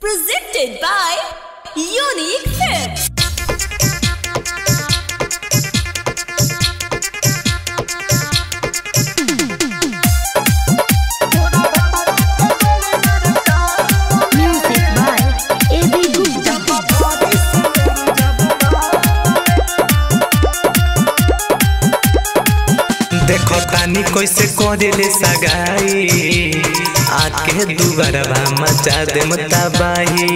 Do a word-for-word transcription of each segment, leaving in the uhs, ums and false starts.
Presented by Unique Films. देखो तानी कैसे करेले सगाई, आके दुबारा मचा दे मताबाई।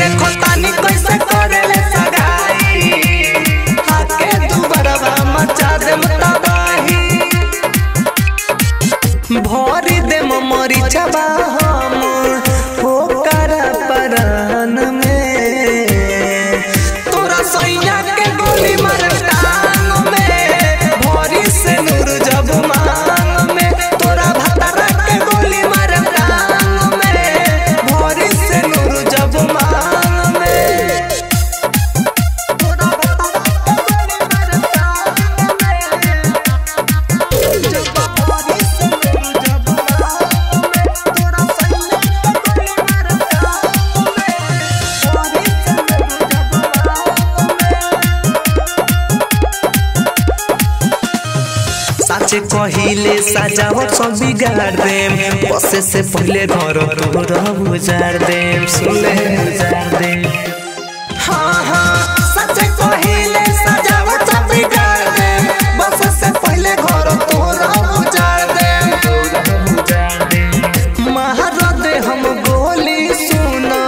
देखो तानी कैसे करेले सगाई, आके दुबारा मचा दे मताबाई। भरी दे मोरी छबा हम हो कर परहन में, तोरा सैया के गोली मार साचे कहिले सजाव सब बिगाड़ देम, बसे से पहले घर तोरा बुझाड़ देम। सुने बुझाड़ देम हां हां साचे कहिले सजाव सब बिगाड़ देम, बसे से पहले घर तोरा बुझाड़ देम। बुझाड़ देम मार दे हम गोली सुना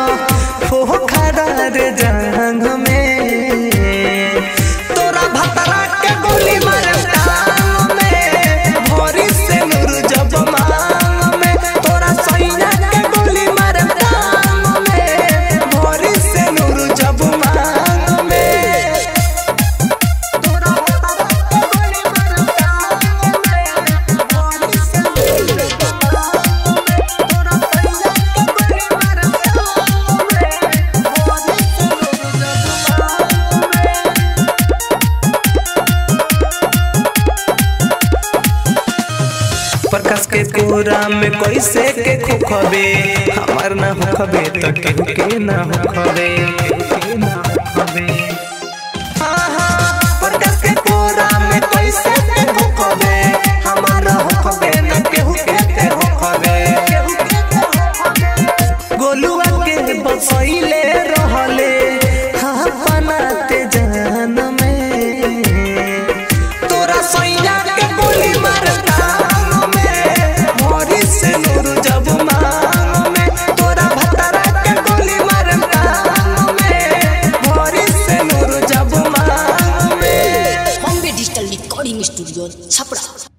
फोखरा रे जांग में, तोरा भतरा के गोली मारता प्रकाश के कोरा में कैसे के खुखबे, हमार ना होखबे त केहू के ना होखबे। हां हां प्रकाश के कोरा में कैसे के खुखबे, हमार ना होखबे न केहू के ते होखबे। गोलुआ के बसइले रहले हां पना ते जान में, तोरा सैया के गोली मारता स्टूडियो छपड़ा।